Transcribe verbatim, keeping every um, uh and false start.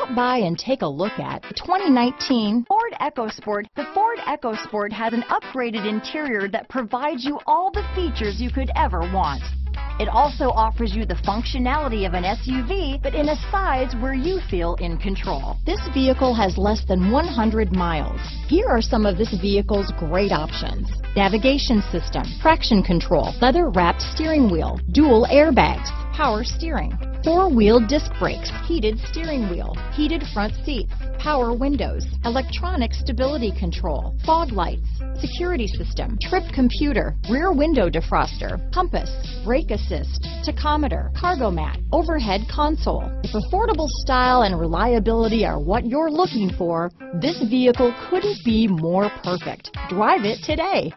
Stop by and take a look at the twenty nineteen Ford EcoSport. The Ford EcoSport has an upgraded interior that provides you all the features you could ever want. It also offers you the functionality of an S U V, but in a size where you feel in control. This vehicle has less than one hundred miles. Here are some of this vehicle's great options: navigation system, traction control, leather-wrapped steering wheel, dual airbags, power steering, four-wheel disc brakes, heated steering wheel, heated front seats, power windows, electronic stability control, fog lights, security system, trip computer, rear window defroster, compass, brake assist, tachometer, cargo mat, overhead console. If affordable style and reliability are what you're looking for, this vehicle couldn't be more perfect. Drive it today.